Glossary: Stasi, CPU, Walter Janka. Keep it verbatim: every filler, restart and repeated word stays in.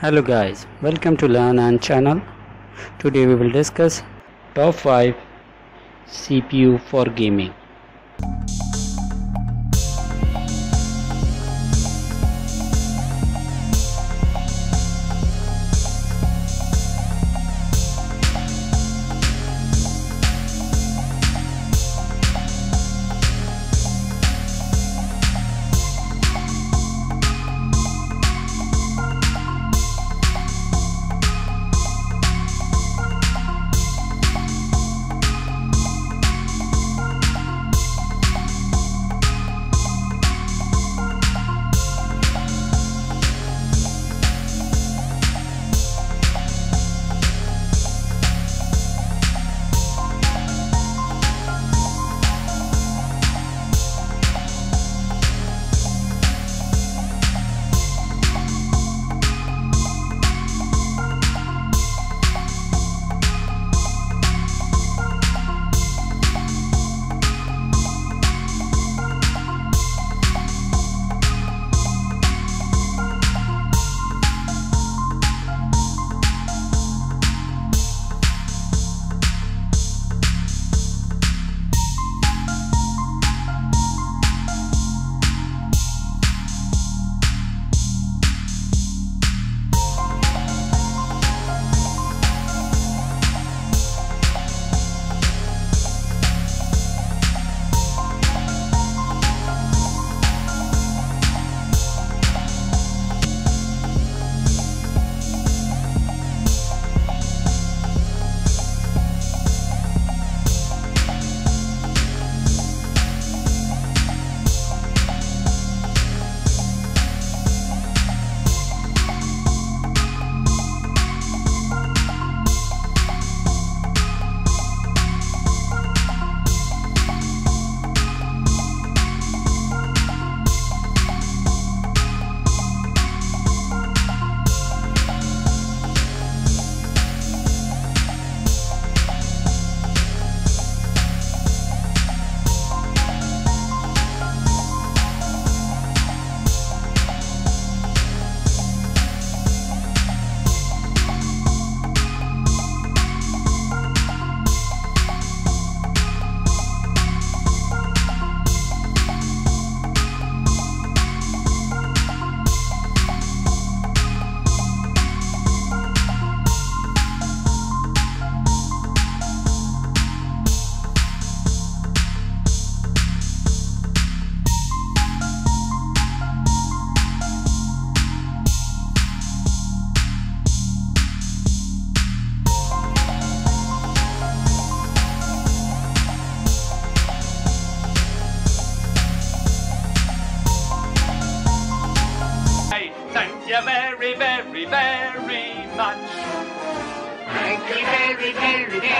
Hello guys, welcome to Learn and channel. Today we will discuss top five C P U for gaming. Very, very, very much. Thank you very, very, very